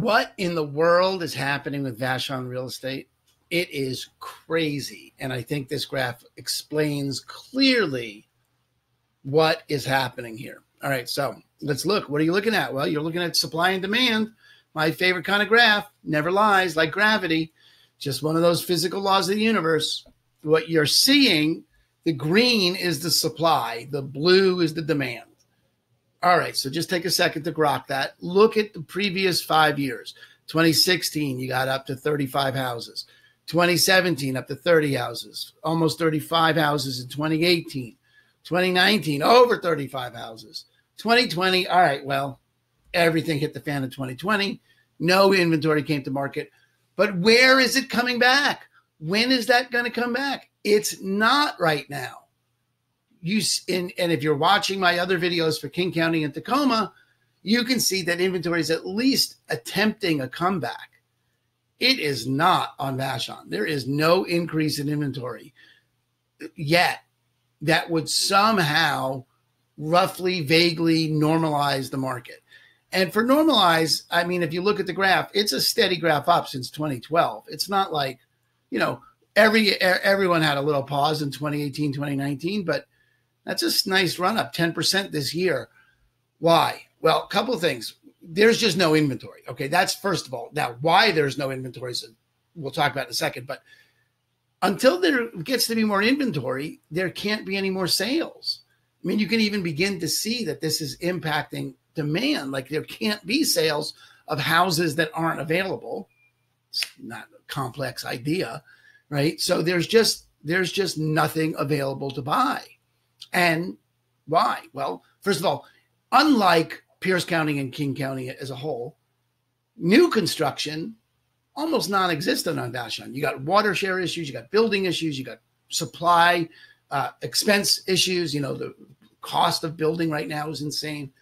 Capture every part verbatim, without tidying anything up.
What in the world is happening with Vashon real estate? It is crazy. And I think this graph explains clearly what is happening here. All right, so let's look. What are you looking at? Well, you're looking at supply and demand. My favorite kind of graph, never lies, like gravity. Just one of those physical laws of the universe. What you're seeing, the green is the supply. The blue is the demand. All right, so just take a second to grok that. Look at the previous five years. twenty sixteen, you got up to thirty-five houses. twenty seventeen, up to thirty houses. Almost thirty-five houses in twenty eighteen. twenty nineteen, over thirty-five houses. twenty twenty, all right, well, everything hit the fan in twenty twenty. No inventory came to market. But where is it coming back? When is that going to come back? It's not right now. You and, and if you're watching my other videos for King County and Tacoma, you can see that inventory is at least attempting a comeback. It is not on Vashon. There is no increase in inventory yet that would somehow roughly, vaguely normalize the market. And for normalize, I mean, if you look at the graph, it's a steady graph up since twenty twelve. It's not like, you know, every everyone had a little pause in twenty eighteen, twenty nineteen, but that's a nice run up, ten percent this year. Why? Well, a couple of things. There's just no inventory. Okay, that's first of all. Now, why there's no inventory, so we'll talk about in a second. But until there gets to be more inventory, there can't be any more sales. I mean, you can even begin to see that this is impacting demand. Like there can't be sales of houses that aren't available. It's not a complex idea, right? So there's just there's just nothing available to buy. And why? Well, first of all, unlike Pierce County and King County as a whole, new construction almost non-existent on Vashon. You got water share issues, you got building issues, you got supply uh, expense issues. You know, the cost of building right now is insane.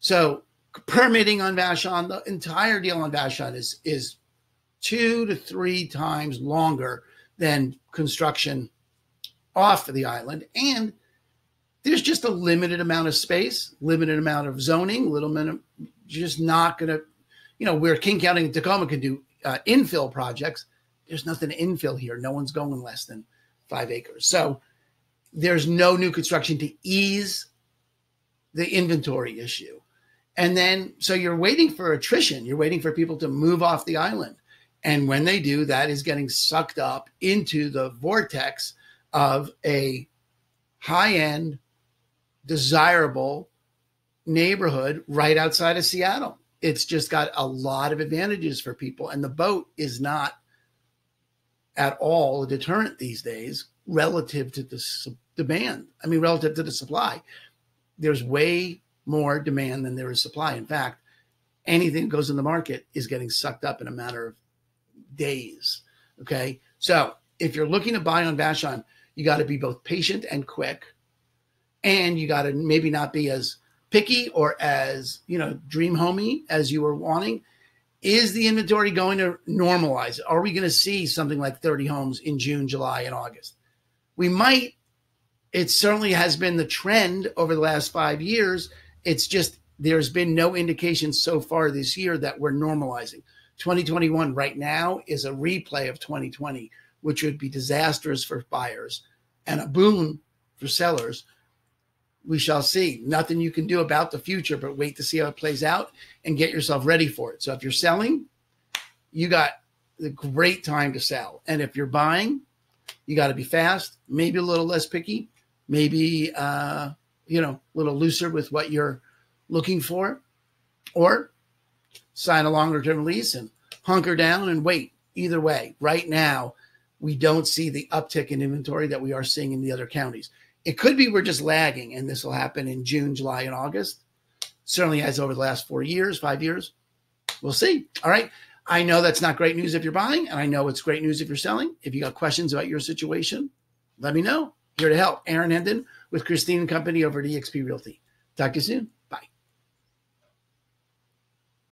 So permitting on Vashon, the entire deal on Vashon is is two to three times longer than construction off of the island, and there's just a limited amount of space, limited amount of zoning, little minute, just not going to, you know, where King County and Tacoma can do uh, infill projects, there's nothing to infill here. No one's going less than five acres. So there's no new construction to ease the inventory issue. And then, so you're waiting for attrition. You're waiting for people to move off the island. And when they do, that is getting sucked up into the vortex of a high-end, desirable neighborhood right outside of Seattle. It's just got a lot of advantages for people. And the boat is not at all a deterrent these days relative to the demand. I mean, relative to the supply. There's way more demand than there is supply. In fact, anything that goes in the market is getting sucked up in a matter of days. Okay. So if you're looking to buy on Vashon, you got to be both patient and quick. And you got to maybe not be as picky or as, you know, dream homey as you were wanting. Is the inventory going to normalize? Are we going to see something like thirty homes in June, July, and August? We might. It certainly has been the trend over the last five years. It's just there's been no indication so far this year that we're normalizing. twenty twenty-one right now is a replay of twenty twenty, which would be disastrous for buyers and a boon for sellers. We shall see. Nothing you can do about the future, but wait to see how it plays out and get yourself ready for it. So if you're selling, you got the great time to sell. And if you're buying, you got to be fast, maybe a little less picky, maybe, uh, you know, a little looser with what you're looking for, or sign a longer term lease and hunker down and wait. Either way, right now, we don't see the uptick in inventory that we are seeing in the other counties. It could be we're just lagging, and this will happen in June, July, and August. Certainly has over the last four years, five years. We'll see. All right. I know that's not great news if you're buying, and I know it's great news if you're selling. If you got questions about your situation, let me know. Here to help. Aaron Hendon with Christine and Company over at eXp Realty. Talk to you soon.